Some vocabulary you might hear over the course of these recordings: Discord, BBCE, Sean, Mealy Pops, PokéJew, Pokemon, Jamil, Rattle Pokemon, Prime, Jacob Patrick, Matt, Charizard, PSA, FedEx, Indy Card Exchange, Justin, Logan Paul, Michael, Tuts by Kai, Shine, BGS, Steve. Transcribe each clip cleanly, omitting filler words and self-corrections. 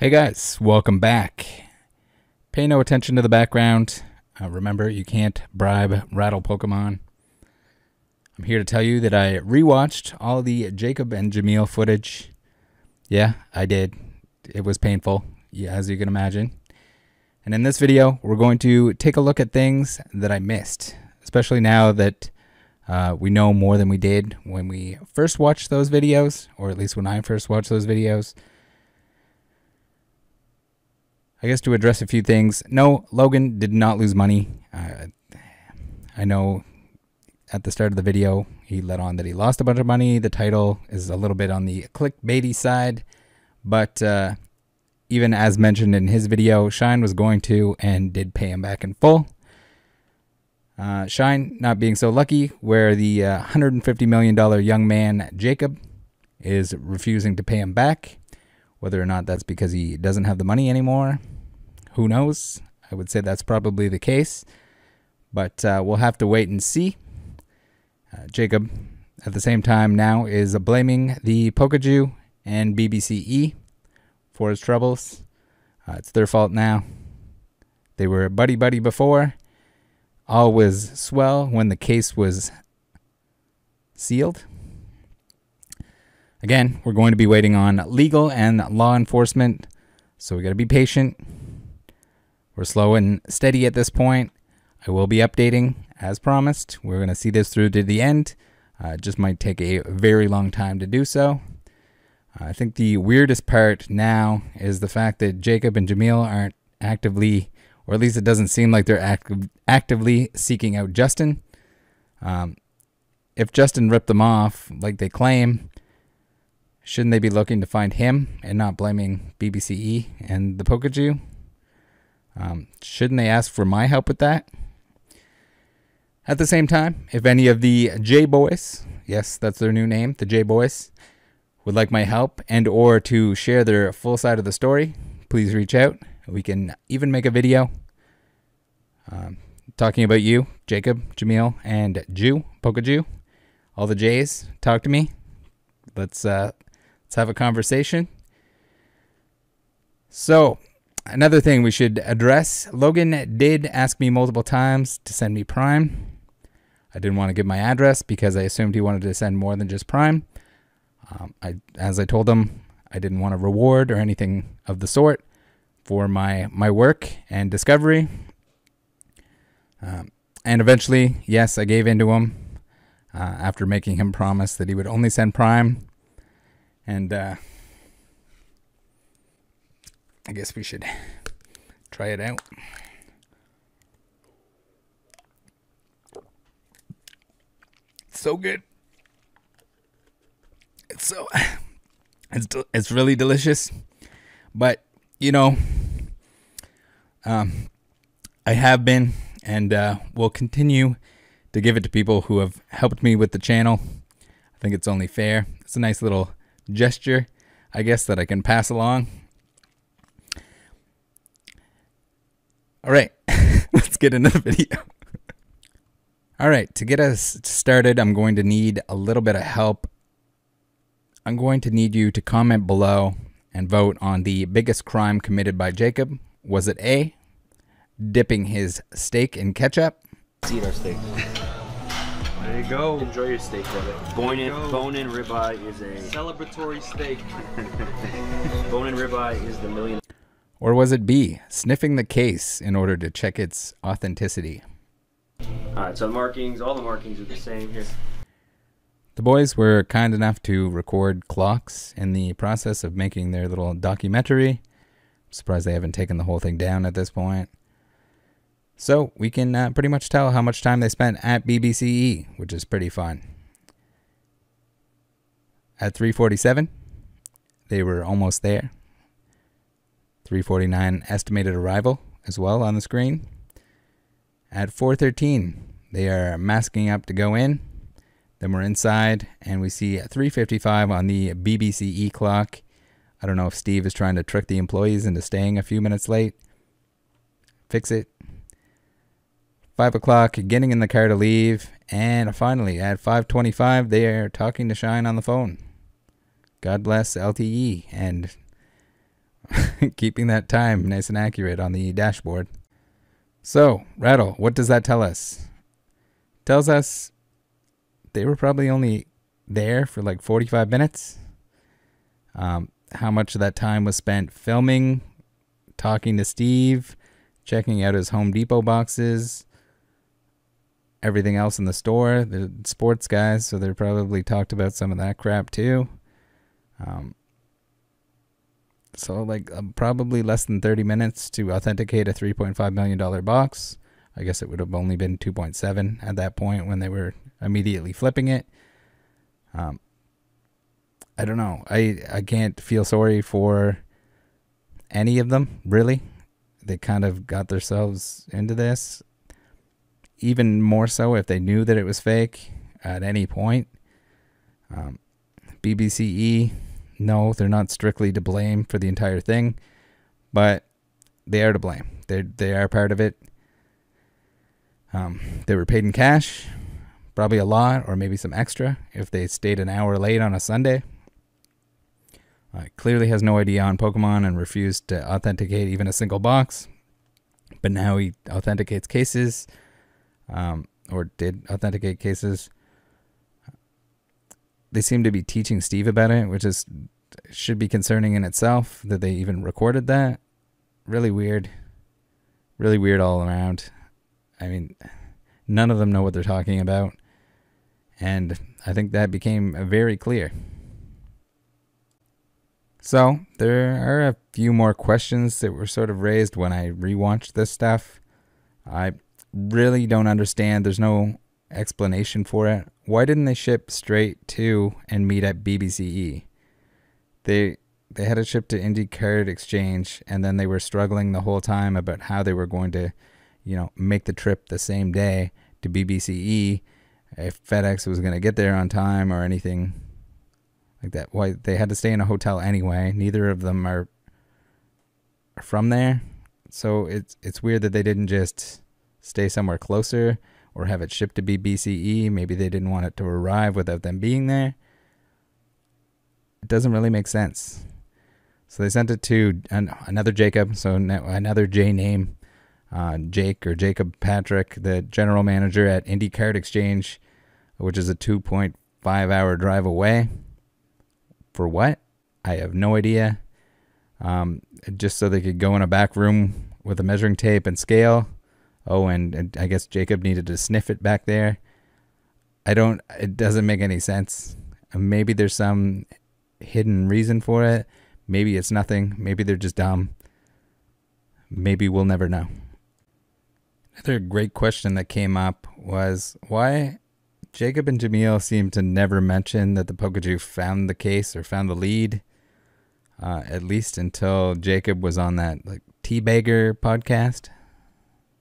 Hey guys, welcome back. Pay no attention to the background. Remember, you can't bribe, rattle Pokemon. I'm here to tell you that I rewatched all the Jacob and Jamil footage. Yeah, I did. It was painful, as you can imagine. And in this video, we're going to take a look at things that I missed, especially now that we know more than we did when we first watched those videos, or at least when I first watched those videos. I guess to address a few things. No, Logan did not lose money. I know at the start of the video, he let on that he lost a bunch of money. The title is a little bit on the clickbaity side, but even as mentioned in his video, Shine was going to and did pay him back in full. Shine not being so lucky, where the $150 million young man Jacob is refusing to pay him back. Whether or not that's because he doesn't have the money anymore, who knows? I would say that's probably the case, but we'll have to wait and see. Jacob, at the same time now, is blaming the PokéJew and BBCE for his troubles. It's their fault now. They were buddy-buddy before. All was swell when the case was sealed. Again, we're going to be waiting on legal and law enforcement, so we got to be patient. We're slow and steady at this point. I will be updating, as promised. We're going to see this through to the end. It just might take a very long time to do so. I think the weirdest part now is the fact that Jacob and Jamil aren't actively, or at least it doesn't seem like they're actively seeking out Justin. If Justin ripped them off, like they claim, shouldn't they be looking to find him and not blaming BBCE and the PokéJew? Shouldn't they ask for my help with that? At the same time, if any of the J-Boys, yes, that's their new name, the J-Boys, would like my help and or to share their full side of the story, please reach out. We can even make a video talking about you, Jacob, Jamil, and Jew, PokéJew. All the J's, talk to me. Let's have a conversation. So, another thing we should address. Logan did ask me multiple times to send me Prime. I didn't want to give my address because I assumed he wanted to send more than just Prime. As I told him, I didn't want a reward or anything of the sort for my work and discovery. And eventually, yes, I gave in to him after making him promise that he would only send Prime. And I guess we should try it out. It's so good. It's really delicious. But, you know, I have been and will continue to give it to people who have helped me with the channel. I think it's only fair. It's a nice little gesture, I guess, that I can pass along. All right, let's get into the video. All right, to get us started, I'm going to need a little bit of help. I'm going to need you to comment below and vote on the biggest crime committed by Jacob. Was it A, dipping his steak in ketchup? Let's eat our steak. There you go. Enjoy your steak, brother. Bone-in ribeye is a celebratory steak. Bone-in ribeye is the million. Or was it B, sniffing the case in order to check its authenticity? Alright, so markings, all the markings are the same here. The boys were kind enough to record clocks in the process of making their little documentary. I'm surprised they haven't taken the whole thing down at this point. So we can pretty much tell how much time they spent at BBCE, which is pretty fun. At 3:47, they were almost there. 3:49 estimated arrival as well on the screen. At 4:13, they are masking up to go in. Then we're inside, and we see 3:55 on the BBCE clock. I don't know if Steve is trying to trick the employees into staying a few minutes late. Fix it. 5 o'clock, getting in the car to leave. And finally, at 5:25, they are talking to Shine on the phone. God bless LTE and... keeping that time nice and accurate on the dashboard. So, Rattle, what does that tell us? Tells us they were probably only there for like 45 minutes. How much of that time was spent filming, talking to Steve, checking out his Home Depot boxes, everything else in the store, the sports guys, so they probably talked about some of that crap too. So like probably less than 30 minutes to authenticate a $3.5 million box. I guess it would have only been 2.7 at that point when they were immediately flipping it. I don't know. I can't feel sorry for any of them, really. They kind of got themselves into this. Even more so if they knew that it was fake at any point. BBCE, no, they're not strictly to blame for the entire thing, but they are to blame. They are part of it. They were paid in cash, probably a lot, or maybe some extra if they stayed an hour late on a Sunday. Clearly has no idea on Pokemon and refused to authenticate even a single box, but now he authenticates cases. Or did authenticate cases. They seem to be teaching Steve about it, which is should be concerning in itself that they even recorded that. Really weird. Really weird all around. I mean, none of them know what they're talking about. And I think that became very clear. So there are a few more questions that were sort of raised when I rewatched this stuff. I really don't understand. There's no explanation for it. Why didn't they ship straight to and meet at BBCE? They had it shipped to Indy Card Exchange, and then they were struggling the whole time about how they were going to, you know, make the trip the same day to BBCE if FedEx was going to get there on time or anything like that. Why they had to stay in a hotel anyway. Neither of them are from there, so it's weird that they didn't just stay somewhere closer or have it shipped to BBCE. Maybe they didn't want it to arrive without them being there. It doesn't really make sense. So they sent it to another Jacob, so another J name, Jake or Jacob Patrick, the general manager at Indy Card Exchange, which is a 2.5-hour drive away. For what? I have no idea. Just so they could go in a back room with a measuring tape and scale. Oh, and I guess Jacob needed to sniff it back there. It doesn't make any sense. Maybe there's some hidden reason for it. Maybe it's nothing. Maybe they're just dumb. Maybe we'll never know. Another great question that came up was why Jacob and Jamil seem to never mention that the PokéJew found the case or found the lead, at least until Jacob was on that like Teabagger podcast.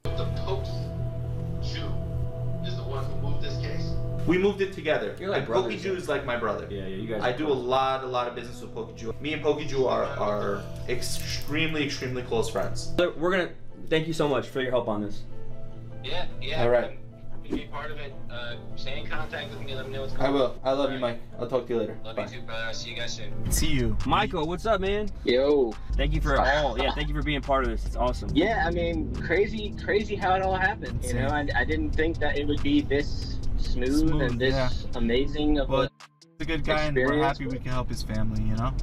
The PokéJew is the one who moved this case. We moved it together. You're like PokéJew is like my brother. Yeah, yeah, you guys. I do a lot of business with PokéJew. Me and PokéJew are extremely close friends. So we're gonna thank you so much for your help on this. Yeah, yeah. All right. Happy to be part of it. Stay in contact with me. Let me know what's going on. I will. I love you, Mike. I'll talk to you later. Love Bye. You too, brother. I'll see you guys soon. See you, Michael. What's up, man? Yo. Thank you for all. Yeah, thank you for being part of this. It's awesome. Yeah, I mean, crazy how it all happened. You know, I didn't think that it would be this smooth and this amazing of a. He's a good guy, experience. And we're happy we can help his family. You know,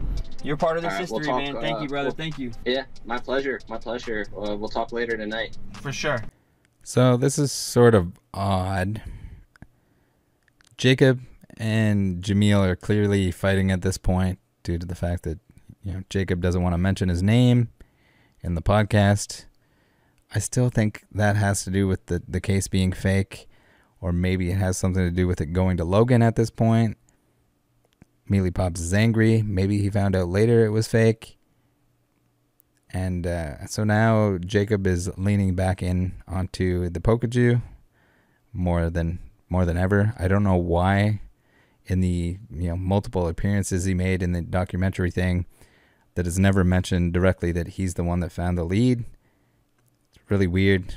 you're part of this history, man. Thank you, brother. Thank you. Yeah, my pleasure. My pleasure. We'll talk later tonight. For sure. So this is sort of odd. Jacob and Jamil are clearly fighting at this point due to the fact that, you know, Jacob doesn't want to mention his name in the podcast. I still think that has to do with the case being fake, or maybe it has something to do with it going to Logan at this point. Mealy Pops is angry. Maybe he found out later it was fake. And so now Jacob is leaning back in onto the PokéJew more than ever. I don't know why, in the multiple appearances he made in the documentary thing, that is never mentioned directly that he's the one that found the lead. It's really weird,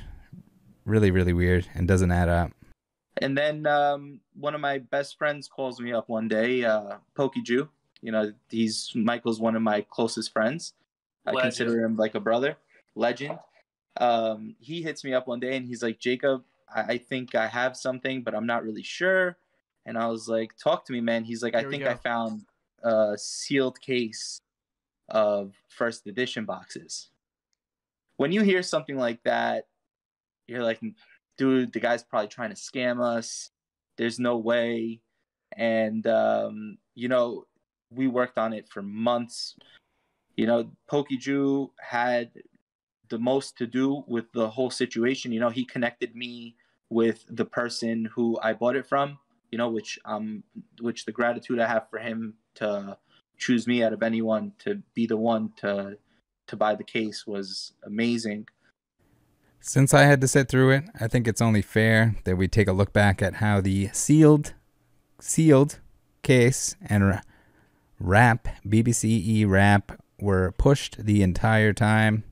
really weird, and doesn't add up. And then one of my best friends calls me up one day, PokéJew. You know, he's Michael's one of my closest friends. I consider him like a brother, legend. He hits me up one day and he's like, Jacob, I think I have something, but I'm not really sure. And I was like, talk to me, man. He's like, I think I found a sealed case of first edition boxes. When you hear something like that, you're like, dude, the guy's probably trying to scam us. There's no way. And, you know, we worked on it for months. You know, PokéJew had the most to do with the whole situation. You know, he connected me with the person who I bought it from, you know, which the gratitude I have for him to choose me out of anyone to be the one to buy the case was amazing. Since I had to sit through it, I think it's only fair that we take a look back at how the sealed case and wrap, BBCE wrap, were pushed the entire time.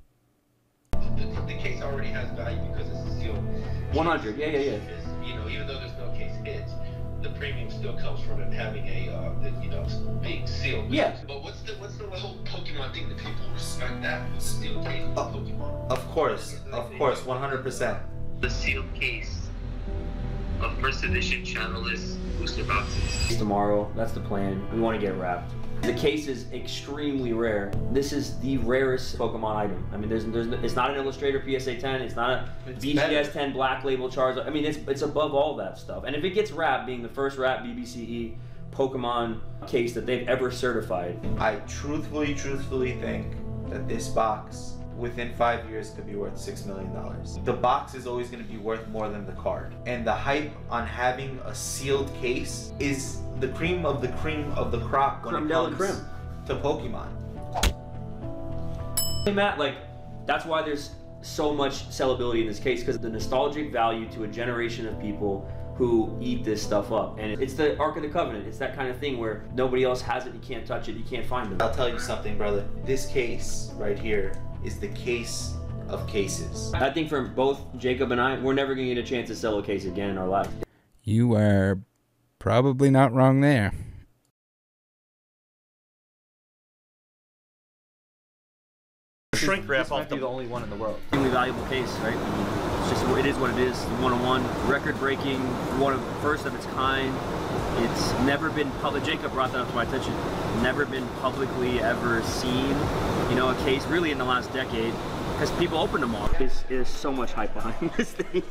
The case already has value because it's sealed. 100, yeah. You know, even though there's no case, the premium still comes from it having a, you know, being sealed. Yeah. But what's the whole Pokemon thing that people respect that sealed case of Pokemon? Of course, 100%. The sealed case of first edition channelless booster boxes. Tomorrow, that's the plan. We want to get wrapped. The case is extremely rare. This is the rarest Pokemon item. I mean, it's not an Illustrator PSA 10. It's not a BGS 10 Black Label Charizard. I mean, it's above all that stuff. And if it gets wrapped, being the first wrapped BBCE Pokemon case that they've ever certified, I truthfully think that this box within 5 years could be worth $6 million. The box is always going to be worth more than the card, and the hype on having a sealed case is the cream of the crop when it comes to Pokemon. Hey Matt, like, that's why there's so much sellability in this case, because the nostalgic value to a generation of people who eat this stuff up. And it's the Ark of the Covenant. It's that kind of thing where nobody else has it, you can't touch it, you can't find it. I'll tell you something, brother. This case right here is the case of cases. I think for both Jacob and I, we're never gonna get a chance to sell a case again in our life. You are probably not wrong there. Shrink wrap off the only one in the world. Extremely valuable case, right? It's just, it is what it is. 101, record-breaking, one of first of its kind. It's never been public. Jacob brought that up to my attention. Never been publicly ever seen, you know, a case really in the last decade, because people open them all. There's so much hype behind this thing.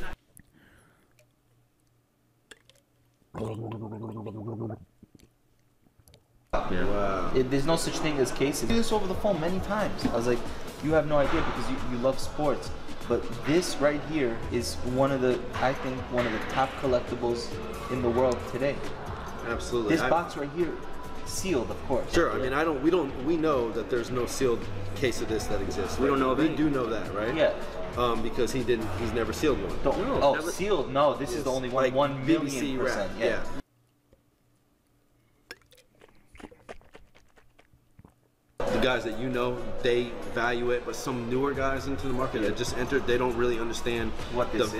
Yeah. Wow. There's no such thing as cases. I do this over the phone many times. I was like, you have no idea because you love sports. But this right here is I think one of the top collectibles in the world today. Absolutely. This box right here, sealed, of course. Sure. I mean, we know that there's no sealed case of this that exists. We don't know. We do know that, right? Yeah. Because he's never sealed one. Sealed? No, this is the only one. Like 1,000,000%. Yeah. The guys that, you know, they value it, but some newer guys into the market that just entered, they don't really understand what this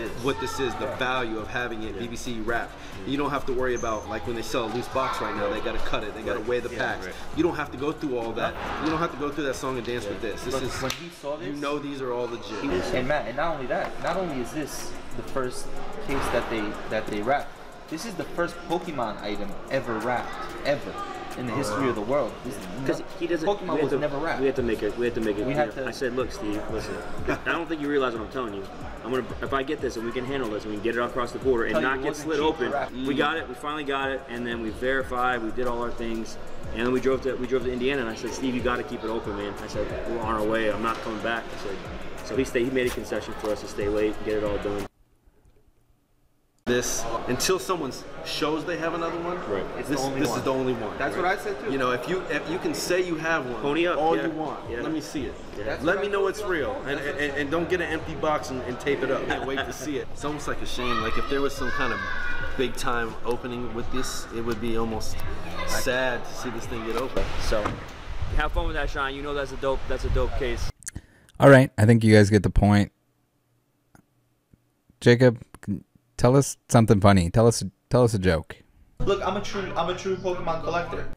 is, the value of having it BBCE wrapped. You don't have to worry about, like, when they sell a loose box right now, they got to cut it, they got to weigh the packs. You don't have to go through all that. You don't have to go through that song and dance with this. This is, when he saw this, you know, these are all legit. And Matt, and not only that, not only is this the first case that they wrapped, this is the first Pokemon item ever wrapped, ever. In the history of the world, because Pokemon was never wrapped. We had to make it. I said, look, Steve, listen. I don't think you realize what I'm telling you. If I get this and we can handle this and we can get it across the border and not get slit open, we got it. We finally got it, and then we verified. We did all our things, and then we drove to Indiana. And I said, Steve, you got to keep it open, man. I said, we're on our way. I'm not coming back. I said, so he made a concession for us to stay late and get it all done. This, until someone shows they have another one, this is the only one. That's what I said too. You know, if you can say you have one, pony up all you want. Yeah. Let me see it. Yeah. Let me know it's real, and don't get an empty box and tape it up and wait to see it. It's almost like a shame. Like, if there was some kind of big time opening with this, it would be almost sad to see this thing get open. So, have fun with that, Sean. You know that's a dope case. All right, I think you guys get the point. Jacob, tell us something funny. Tell us a joke. Look, I'm a true Pokemon collector.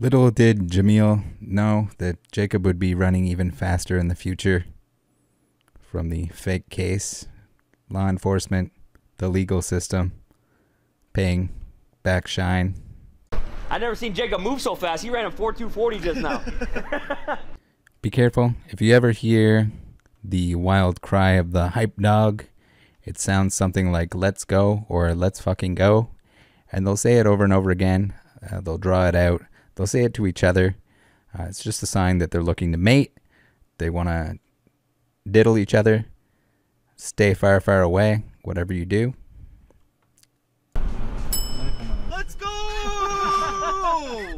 Little did Jamil know that Jacob would be running even faster in the future. From the fake case, law enforcement, the legal system, paying back Shine. I've never seen Jacob move so fast. He ran a 4.240 just now. Be careful. If you ever hear the wild cry of the hype dog, it sounds something like "let's go" or "let's fucking go." And they'll say it over and over again. They'll draw it out. They'll say it to each other. It's just a sign that they're looking to mate. They want to diddle each other. Stay far, far away, whatever you do. Let's go! I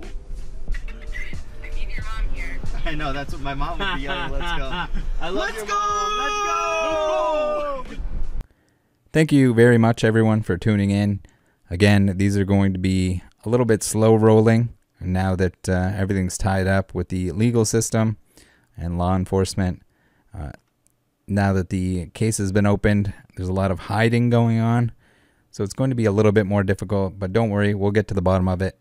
mean, your mom here. I know, that's what my mom would be yelling. Let's go. I love your mom. Let's go! Let's go! Thank you very much, everyone, for tuning in. Again, these are going to be a little bit slow rolling. Now that everything's tied up with the legal system and law enforcement, now that the case has been opened, there's a lot of hiding going on. So it's going to be a little bit more difficult, but don't worry, we'll get to the bottom of it.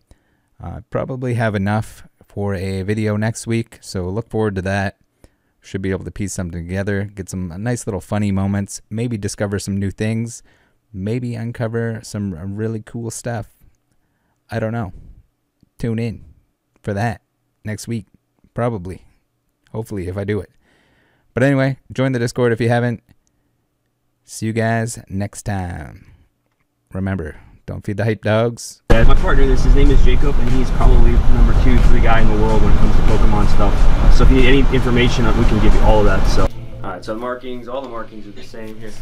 Probably have enough for a video next week, so look forward to that. Should be able to piece something together, get some nice little funny moments, maybe discover some new things, maybe uncover some really cool stuff. I don't know. Tune in for that next week, probably, hopefully, if I do it. But anyway, join the Discord if you haven't. See you guys next time. Remember, don't feed the hype dogs. My partner, this, his name is Jacob, and he's probably #2 to the guy in the world when it comes to Pokemon stuff. So if you need any information, we can give you all of that. So, all right, so markings, all the markings are the same here.